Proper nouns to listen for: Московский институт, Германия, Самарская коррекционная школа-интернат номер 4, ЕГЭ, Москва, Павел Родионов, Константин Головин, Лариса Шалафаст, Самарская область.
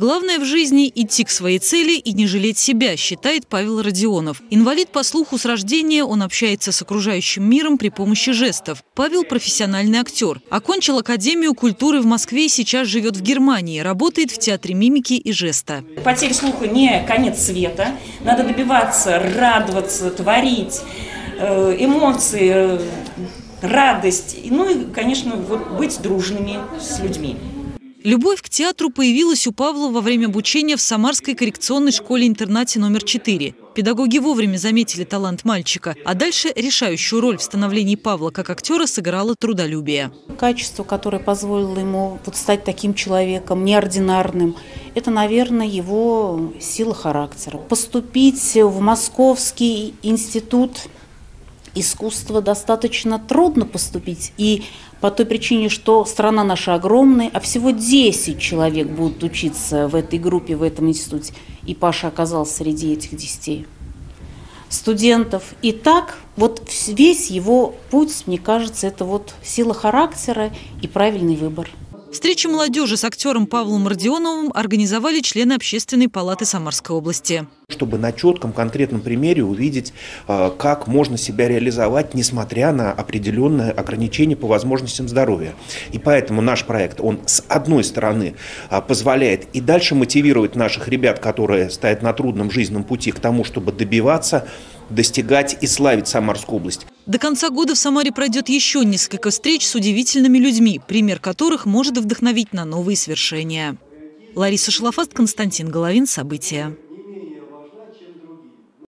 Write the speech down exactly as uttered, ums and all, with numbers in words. Главное в жизни – идти к своей цели и не жалеть себя, считает Павел Родионов. Инвалид по слуху с рождения, он общается с окружающим миром при помощи жестов. Павел – профессиональный актер. Окончил Академию культуры в Москве и сейчас живет в Германии. Работает в театре мимики и жеста. Потеря слуха не конец света. Надо добиваться, радоваться, творить, эмоции, радость. Ну и, конечно, вот быть дружными с людьми. Любовь к театру появилась у Павла во время обучения в Самарской коррекционной школе-интернате номер четыре. Педагоги вовремя заметили талант мальчика, а дальше решающую роль в становлении Павла как актера сыграло трудолюбие. Качество, которое позволило ему вот стать таким человеком, неординарным, это, наверное, его сила характера. Поступить в Московский институт искусства достаточно трудно поступить, и по той причине, что страна наша огромная, а всего десять человек будут учиться в этой группе, в этом институте. И Паша оказался среди этих десяти студентов. И так вот весь его путь, мне кажется, это вот сила характера и правильный выбор. Встречу молодежи с актером Павлом Родионовым организовали члены Общественной палаты Самарской области. Чтобы на четком, конкретном примере увидеть, как можно себя реализовать, несмотря на определенные ограничения по возможностям здоровья. И поэтому наш проект, он с одной стороны позволяет и дальше мотивировать наших ребят, которые стоят на трудном жизненном пути, к тому, чтобы добиваться, достигать и славить Самарскую область. До конца года в Самаре пройдет еще несколько встреч с удивительными людьми, пример которых может вдохновить на новые свершения. Лариса Шалафаст, Константин Головин. События.